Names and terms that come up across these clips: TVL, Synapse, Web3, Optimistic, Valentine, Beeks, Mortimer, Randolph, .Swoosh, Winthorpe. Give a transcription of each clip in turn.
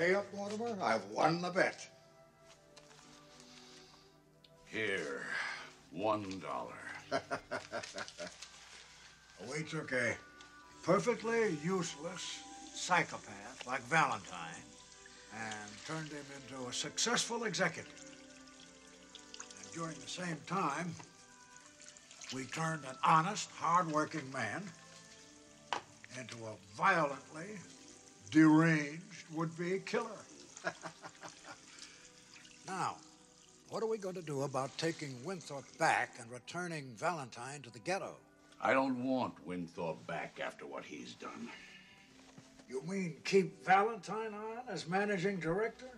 pay up, Mortimer. I've won the bet. Here, $1. We took a perfectly useless psychopath like Valentine and turned him into a successful executive. And during the same time, we turned an honest, hard-working man into a violently deranged would-be killer. Now, what are we going to do about taking Winthorpe back and returning Valentine to the ghetto? I don't want Winthorpe back after what he's done. You mean keep Valentine on as managing director?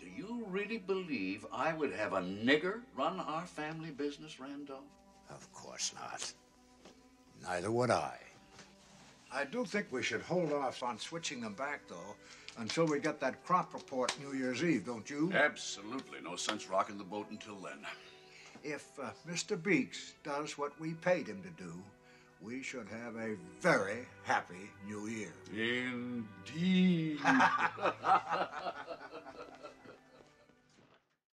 Do you really believe I would have a nigger run our family business, Randolph? Of course not. Neither would I. I do think we should hold off on switching them back, though, until we get that crop report New Year's Eve, don't you? Absolutely. No sense rocking the boat until then. If Mr. Beeks does what we paid him to do, we should have a very happy New Year. Indeed.